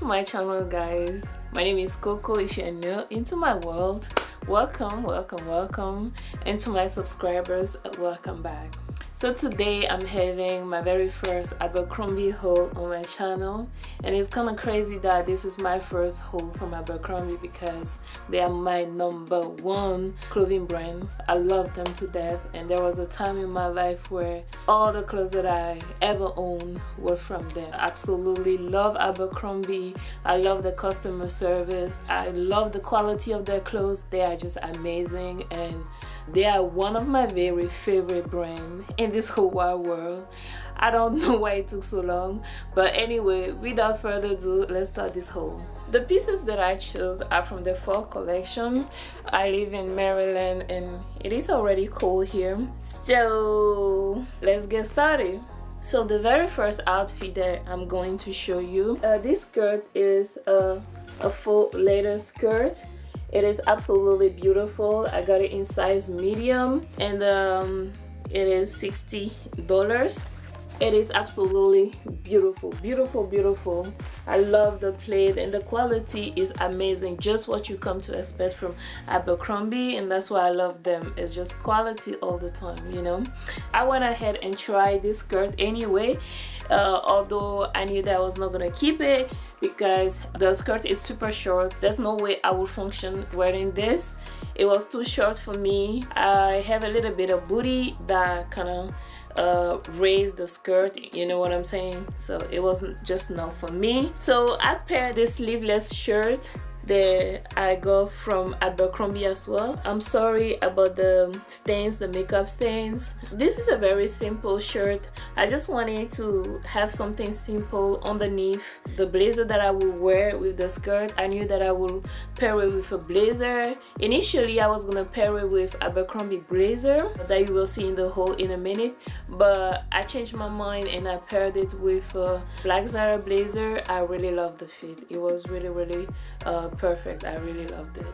to my channel, guys. My name is Coco. If you're new into my world, welcome, and to my subscribers, welcome back. So today I'm having my very first Abercrombie haul on my channel, and it's kind of crazy that this is my first haul from Abercrombie because they are my #1 clothing brand. I love them to death, and there was a time in my life where all the clothes that I ever owned was from them. I absolutely love Abercrombie. I love the customer service. I love the quality of their clothes. They are just amazing, and they are one of my very favorite brands in this whole wide world. I don't know why it took so long, but anyway, without further ado, let's start this haul. The pieces that I chose are from the fall collection. I live in Maryland and it is already cold here, so let's get started. So the very first outfit that I'm going to show you, this skirt is a full leather skirt. It is absolutely beautiful. I got it in size medium, and it is $60. It is absolutely beautiful. I love the plaid, and the quality is amazing. Just what you come to expect from Abercrombie, and that's why I love them. It's just quality all the time, you know. I went ahead and tried this skirt anyway, although I knew that I was not gonna keep it because the skirt is super short. There's no way I would function wearing this. It was too short for me. I have a little bit of booty that kind of raise the skirt, you know what I'm saying, so it wasn't just not for me. So I paired this sleeveless shirt that I got from Abercrombie as well. I'm sorry about the stains, the makeup stains. This is a very simple shirt. I just wanted to have something simple underneath the blazer that I would wear with the skirt. I knew that I would pair it with a blazer. Initially I was gonna pair it with Abercrombie blazer that you will see in the haul in a minute, but I changed my mind and I paired it with a black Zara blazer. I really love the fit. It was really perfect. I really loved it.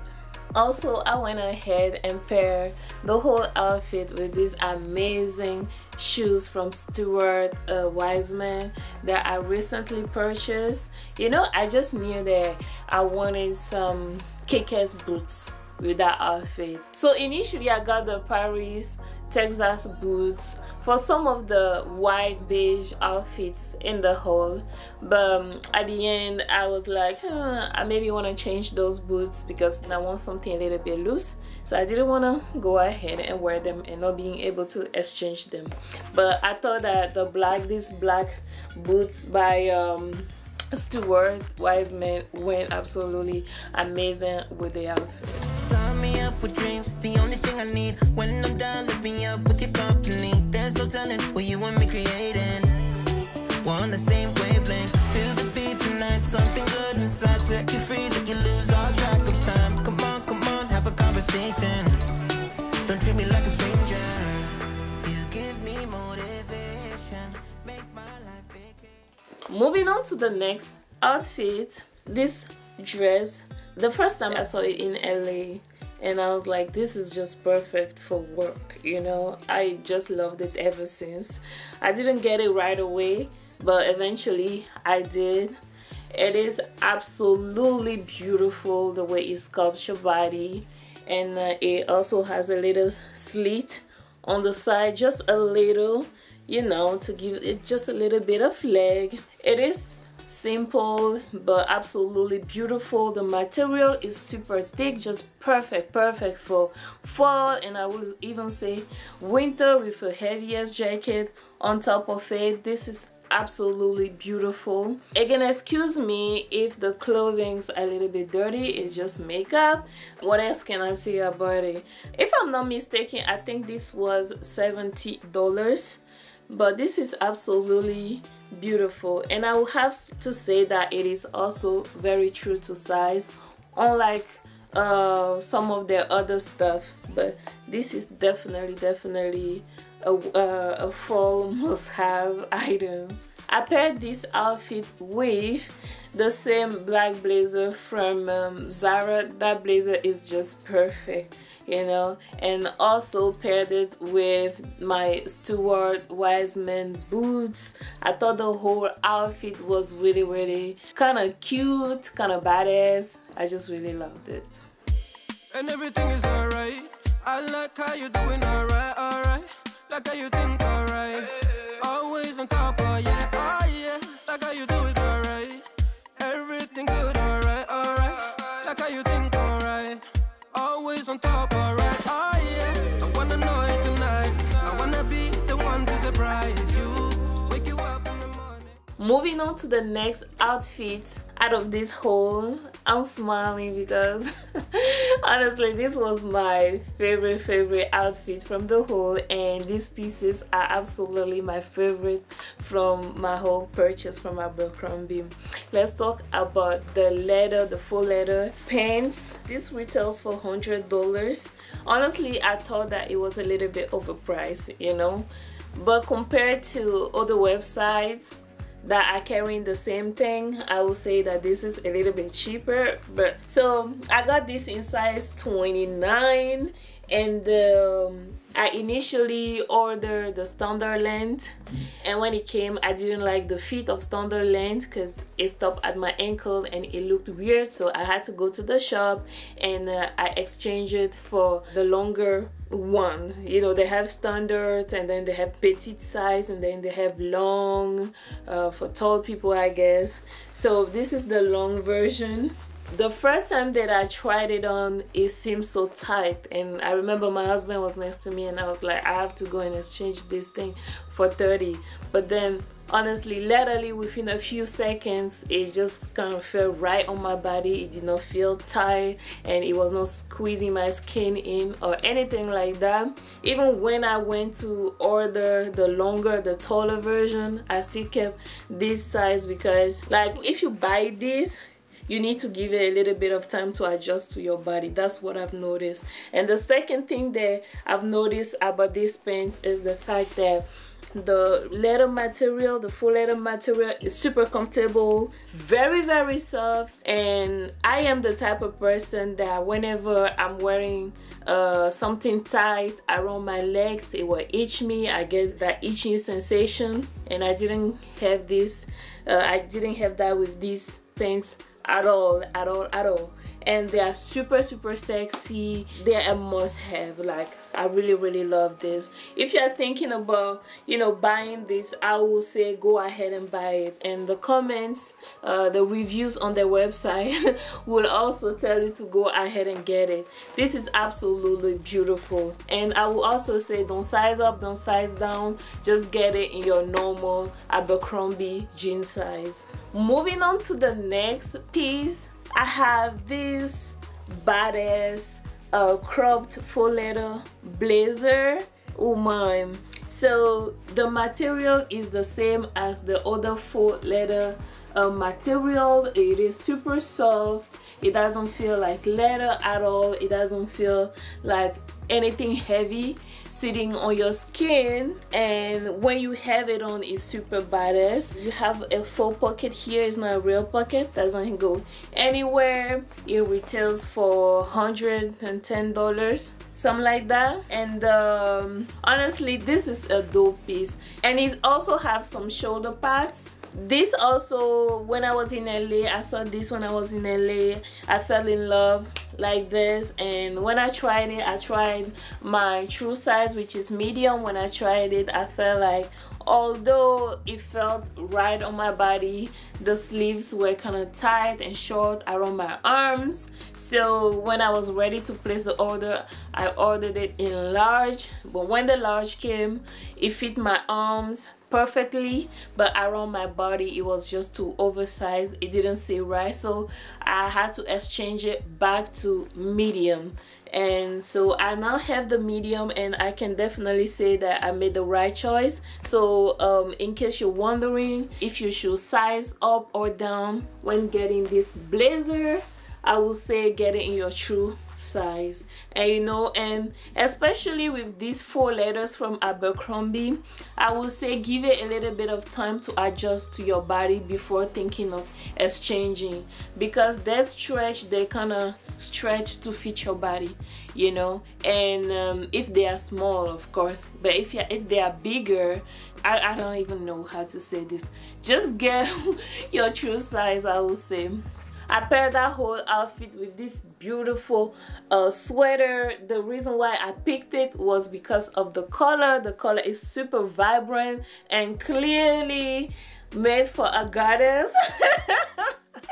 Also, I went ahead and paired the whole outfit with these amazing shoes from Stuart Weitzman that I recently purchased. You know, I just knew that I wanted some kick-ass boots with that outfit. So initially I got the Paris Texas boots for some of the white beige outfits in the haul, but at the end I was like, I maybe want to change those boots because I want something a little bit loose, so I didn't want to go ahead and wear them and not being able to exchange them. But I thought that the black boots by Stuart Weitzman went absolutely amazing with the outfit. Sign me up with dreams, it's the only thing I need. When I'm down, let me up with your company. There's no telling what you want me creating. We're on the same wavelength. Feel the beat tonight, something good inside. Set you free, let you lose all track of time. Come on, come on, have a conversation. Don't treat me like a stranger. You give me motivation. Make my life bigger. Moving on to the next outfit, this dress. The first time I saw it in LA and I was like, this is just perfect for work, you know. I just loved it ever since. I didn't get it right away, but eventually I did. It is absolutely beautiful the way it sculpts your body, and it also has a little slit on the side, just a little, you know, to give it just a little bit of leg. It is simple but absolutely beautiful. The material is super thick, just perfect for fall, and I would even say winter, with a heaviest jacket on top of it. This is absolutely beautiful. Again, excuse me if the clothing's a little bit dirty, it's just makeup. What else can I say about it? If I'm not mistaken, I think this was $70, but this is absolutely beautiful, and I will have to say that it is also very true to size, unlike some of their other stuff. But this is definitely a fall must-have item. I paired this outfit with the same black blazer from Zara. That blazer is just perfect, you know, and also paired it with my Stuart Weitzman boots. I thought the whole outfit was really kind of cute, kind of badass. I just really loved it. And everything is alright. I like how you're doing alright. Like how you think alright. Always on top of yeah, oh yeah. Like how you do it alright. Everything good alright. Like how you think alright. Always on top alright, oh yeah. I wanna know it tonight. I wanna be the one to surprise you. Wake you up in the morning. Moving on to the next outfit out of this haul. I'm smiling because honestly this was my favorite outfit from the haul, and these pieces are absolutely my favorite from my whole purchase from Abercrombie. Let's talk about the leather, the full leather pants. This retails for $100. Honestly, I thought that it was a little bit overpriced, you know, but compared to other websites that are carrying the same thing, I will say that this is a little bit cheaper. But so I got this in size 29, and I initially ordered the standard length, and when it came I didn't like the fit of standard length because it stopped at my ankle and it looked weird, so I had to go to the shop and I exchanged it for the longer one. You know, they have standard and then they have petite size and then they have long for tall people, I guess. So this is the long version. The first time that I tried it on, it seemed so tight, and I remember my husband was next to me and I was like, I have to go and exchange this thing for $30. But then honestly, literally within a few seconds, it just kind of felt right on my body. It did not feel tight and it was not squeezing my skin in or anything like that. Even when I went to order the longer, the taller version, I still kept this size because, like, if you buy this, you need to give it a little bit of time to adjust to your body. That's what I've noticed. And the second thing that I've noticed about these pants is the fact that the leather material, the full leather material, is super comfortable, very soft. And I am the type of person that whenever I'm wearing something tight around my legs, it will itch me. I get that itching sensation, and I didn't have this I didn't have that with these pants at all, and they are super sexy. They are a must-have. Like, I really love this. If you are thinking about, you know, buying this, I will say go ahead and buy it. And the comments, the reviews on their website will also tell you to go ahead and get it. This is absolutely beautiful, and I will also say don't size up, don't size down, just get it in your normal Abercrombie jean size. Moving on to the next piece, I have this badass cropped full leather blazer. Oh my. So the material is the same as the other full leather material. It is super soft. It doesn't feel like leather at all. It doesn't feel like anything heavy sitting on your skin, and when you have it on, it's super badass. You have a faux pocket here. It's not a real pocket, doesn't go anywhere. It retails for $110, something like that. And honestly, this is a dope piece, and it also has some shoulder pads. This also, when I was in LA, I saw this when I was in LA. I fell in love like this, and when I tried it, I tried my true size, which is medium. When I tried it, I felt like, although it felt right on my body, the sleeves were kind of tight and short around my arms. So when I was ready to place the order, I ordered it in large, but when the large came, it fit my arms perfectly, but around my body it was just too oversized. It didn't sit right, so I had to exchange it back to medium. And so I now have the medium, and I can definitely say that I made the right choice. So in case you're wondering if you should size up or down when getting this blazer, I would say get it in your true size. And you know, and especially with these four letters from Abercrombie, I would say give it a little bit of time to adjust to your body before thinking of exchanging, because they stretch, they kind of stretch to fit your body, you know. And if they are small, of course, but if they are bigger, I don't even know how to say this, just get your true size, I would say. I paired that whole outfit with this beautiful sweater. The reason why I picked it was because of the color. The color is super vibrant and clearly made for a goddess.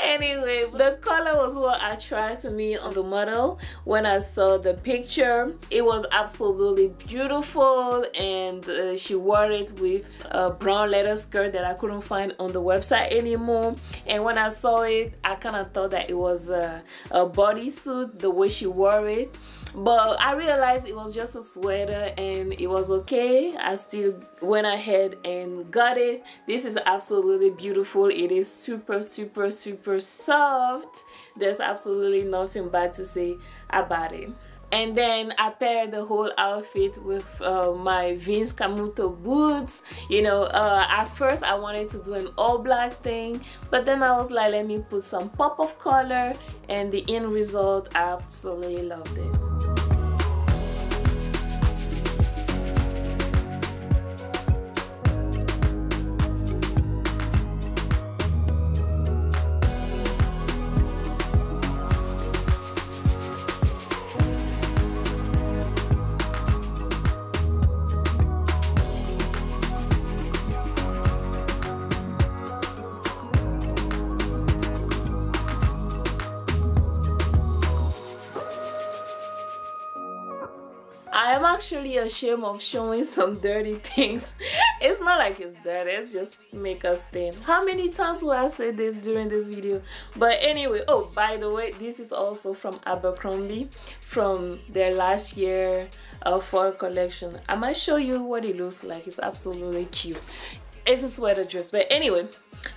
Anyway, the color was what attracted me on the model when I saw the picture. It was absolutely beautiful, and she wore it with a brown leather skirt that I couldn't find on the website anymore. And when I saw it, I kind of thought that it was a bodysuit, the way she wore it. But I realized it was just a sweater, and it was okay. I still went ahead and got it. This is absolutely beautiful. It is super, super, super soft. There's absolutely nothing bad to say about it. And then I paired the whole outfit with my Vince Camuto boots. You know, at first I wanted to do an all black thing, but then I was like, let me put some pop of color, and the end result, I absolutely loved it. I'm actually ashamed of showing some dirty things. It's not like it's dirty, it's just makeup stain. How many times will I say this during this video? But anyway, oh, by the way, this is also from Abercrombie, from their last year fall collection. I might show you what it looks like. It's absolutely cute. It's a sweater dress, but anyway,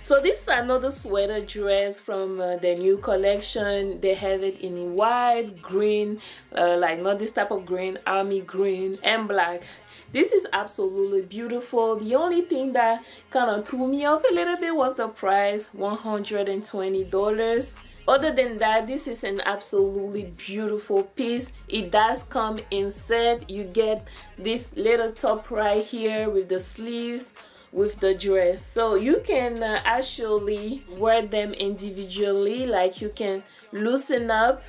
so this is another sweater dress from the new collection. They have it in white, green, like not this type of green, army green, and black. This is absolutely beautiful. The only thing that kind of threw me off a little bit was the price, $120. Other than that, this is an absolutely beautiful piece. It does come in set. You get this little top right here with the sleeves, with the dress, so you can actually wear them individually. Like you can loosen up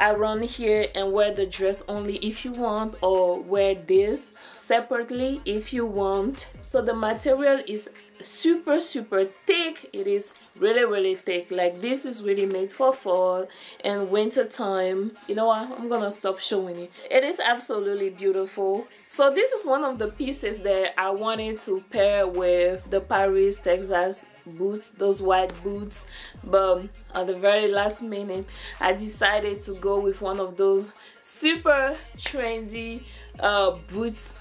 around here and wear the dress only if you want, or wear this separately if you want. So the material is super, super thick. It is really, really thick. Like this is really made for fall and winter time. You know what, I'm gonna stop showing it. It is absolutely beautiful. So this is one of the pieces that I wanted to pair with the Paris Texas boots, those white boots, but at the very last minute I decided to go with one of those super trendy boots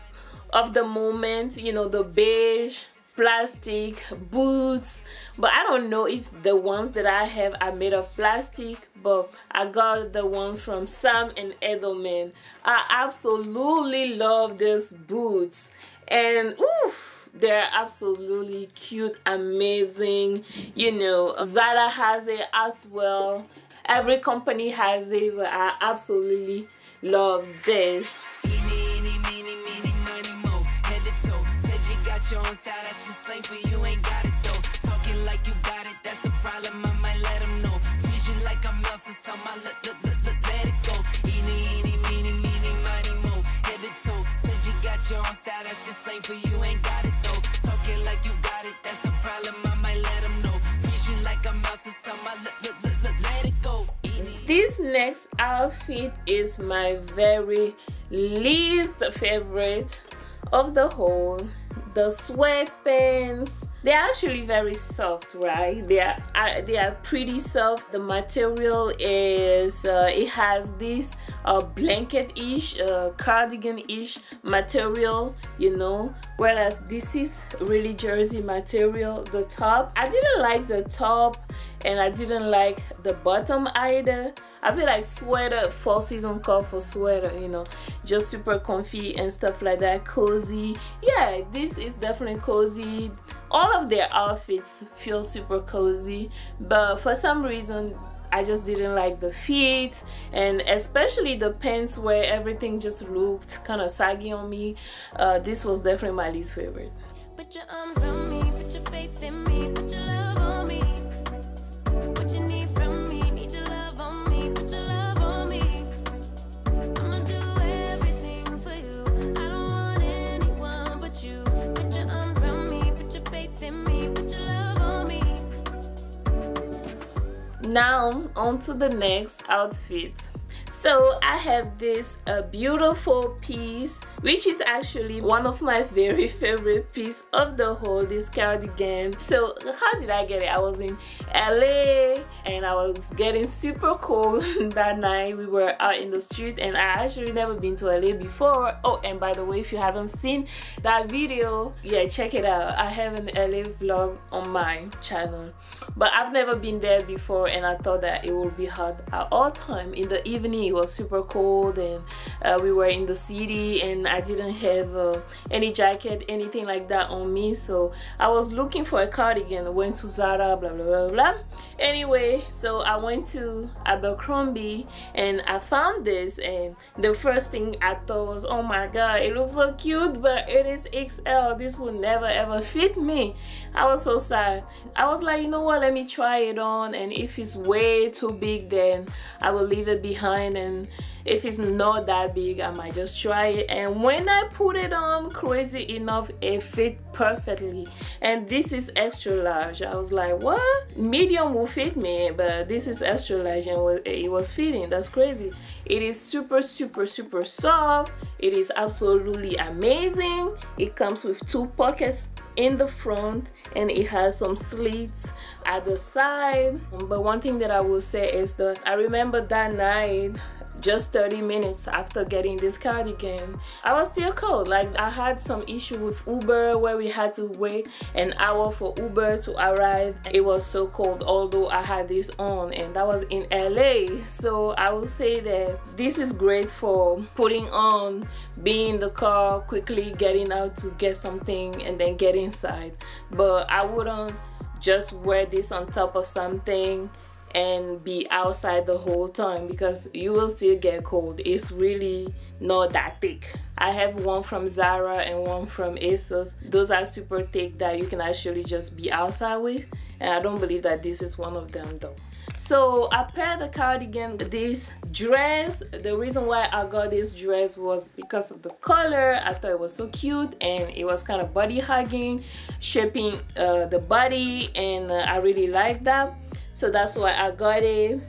of the moment, you know, the beige plastic boots. But I don't know if the ones that I have are made of plastic, but I got the ones from Sam and Edelman. I absolutely love these boots, and oof, they're absolutely cute, amazing. You know, Zara has it as well. Every company has it, but I absolutely love this. Your own style, I should slay for you, ain't got it though. Talking like you got it, that's a problem, I might let them know. Treat you like I'm else, it's on my let it go. Eeny, meeny, meeny, miny, mo, head to toe. Said you got your own style, I should slay for you, ain't got it though. Talking like you got it, that's a problem, I might let them know. Treat you like I'm else, it's on my let it go. This next outfit is my very least favorite of the whole. The sweatpants, They're actually very soft, right? They are pretty soft. The material is it has this blanket-ish, cardigan-ish material, you know, whereas this is really jersey material. The top, I didn't like the top and I didn't like the bottom either. I feel like sweater, fall season call for sweater, you know, just super comfy and stuff like that, cozy. Yeah, this is definitely cozy. All of their outfits feel super cozy, but for some reason I just didn't like the fit, and especially the pants where everything just looked kind of saggy on me. This was definitely my least favorite. Put your arms around me, put your faith in me, put your love on me. What you need from me, need your love on me, put your love on me. I'm gonna do everything for you. I don't want anyone but you. Put your arms around me, put your faith in me, put your love on me. Now on to the next outfit. So I have this beautiful piece, which is actually one of my very favorite piece of the whole, this cardigan. So how did I get it? I was in LA and I was getting super cold that night. We were out in the street and I actually never been to LA before. Oh, and by the way, if you haven't seen that video, yeah, check it out. I have an LA vlog on my channel, but I've never been there before and I thought that it would be hot at all time. In the evening, it was super cold and we were in the city and I didn't have any jacket, anything like that on me, so I was looking for a cardigan. Went to Zara, blah blah blah blah. Anyway, so I went to Abercrombie and I found this, and the first thing I thought was, oh my god, it looks so cute, but it is XL. This will never ever fit me. I was so sad. I was like, you know what, let me try it on, and if it's way too big then I will leave it behind, and if it's not that big I might just try it. And when I put it on, crazy enough, it fit perfectly. And this is extra large. I was like, what? Medium will fit me, but this is extra large and it was fitting. That's crazy. It is super super super soft. It is absolutely amazing. It comes with two pockets in the front and it has some slits at the side. But one thing that I will say is that I remember that night, just 30 minutes after getting this cardigan, I was still cold. Like, I had some issue with Uber where we had to wait an hour for Uber to arrive. It was so cold, although I had this on, and that was in LA. So I will say that this is great for putting on, being in the car, quickly getting out to get something and then get inside. But I wouldn't just wear this on top of something and be outside the whole time because you will still get cold. It's really not that thick. I have one from Zara and one from ASOS. Those are super thick that you can actually just be outside with, and I don't believe that this is one of them though. So I paired the cardigan with this dress. The reason why I got this dress was because of the color. I thought it was so cute and it was kind of body hugging, shaping the body, and I really like that. So that's why I got it.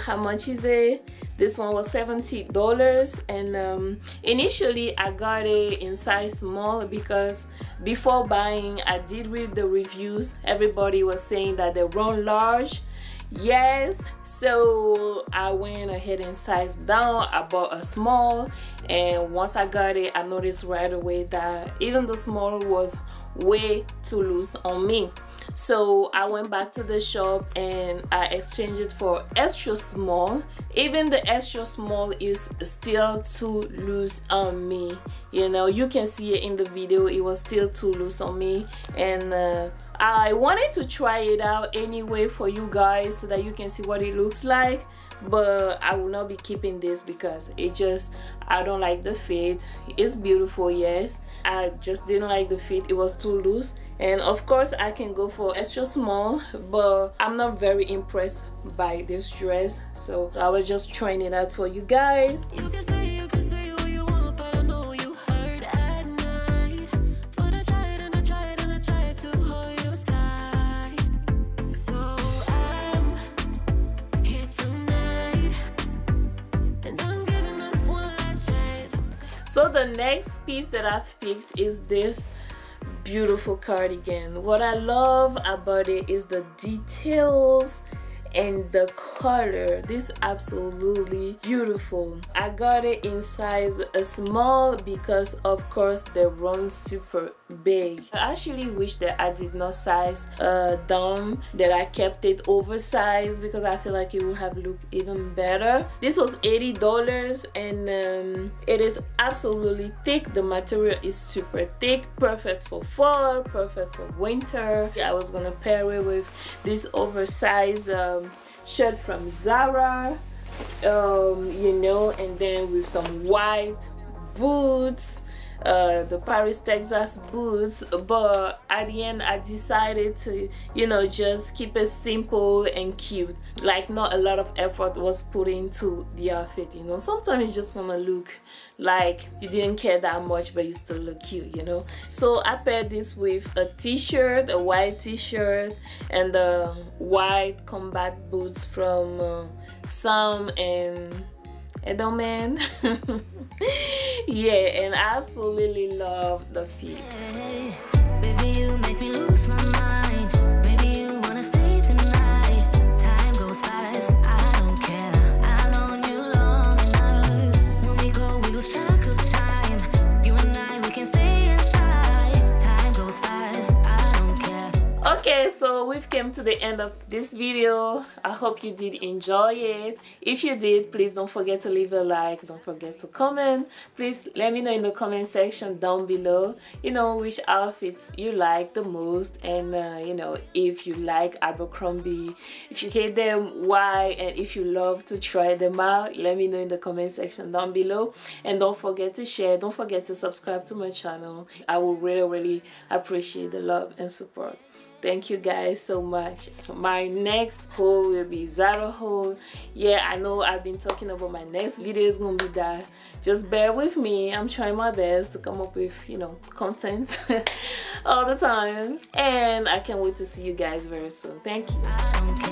How much is it? This one was $70, and initially I got it in size small because before buying I did read the reviews. Everybody was saying that they run large. Yes, so I went ahead and sized down. I bought a small, and once I got it I noticed right away that even the small was way too loose on me. So I went back to the shop and I exchanged it for extra small. Even the extra small is still too loose on me. You know, you can see it in the video, it was still too loose on me, and I wanted to try it out anyway for you guys so that you can see what it looks like, but I will not be keeping this because it just, I don't like the fit. It's beautiful, yes, I just didn't like the fit. It was too loose, and of course I can go for extra small, but I'm not very impressed by this dress, so I was just trying it out for you guys. So the next piece that I've picked is this beautiful cardigan. What I love about it is the details and the color. This is absolutely beautiful. I got it in size a small because of course they run super big. I actually wish that I did not size down, that I kept it oversized, because I feel like it would have looked even better. This was $80 and it is absolutely thick. The material is super thick, perfect for fall, perfect for winter. I was gonna pair it with this oversized shirt from Zara, you know, and then with some white boots, the Paris Texas boots. But at the end I decided to, you know, just keep it simple and cute. Like, not a lot of effort was put into the outfit, you know. Sometimes you just want to look like you didn't care that much, but you still look cute, you know. So I paired this with a t-shirt, a white t-shirt, and the white combat boots from Sam and Edelman. Yeah, and I absolutely love the feet. Hey, baby, you make me lose my mind. Maybe you wanna stay tonight. Time goes fast, I don't care. I've known you long enough. When we go, we lose track of time. You and I, we can stay inside. Time goes fast, I don't care. Okay, so we've come to the end of this video. I hope you did enjoy it. If you did, please don't forget to leave a like, don't forget to comment. Please let me know in the comment section down below, you know, which outfits you like the most, and you know, if you like Abercrombie, if you hate them, why, and if you love to try them out. Let me know in the comment section down below, and don't forget to share, don't forget to subscribe to my channel. I will really appreciate the love and support. Thank you guys so much. My next haul will be Zara haul. Yeah, I know I've been talking about my next video is gonna be that. Just bear with me. I'm trying my best to come up with, you know, content all the time. And I can't wait to see you guys very soon. Thank you.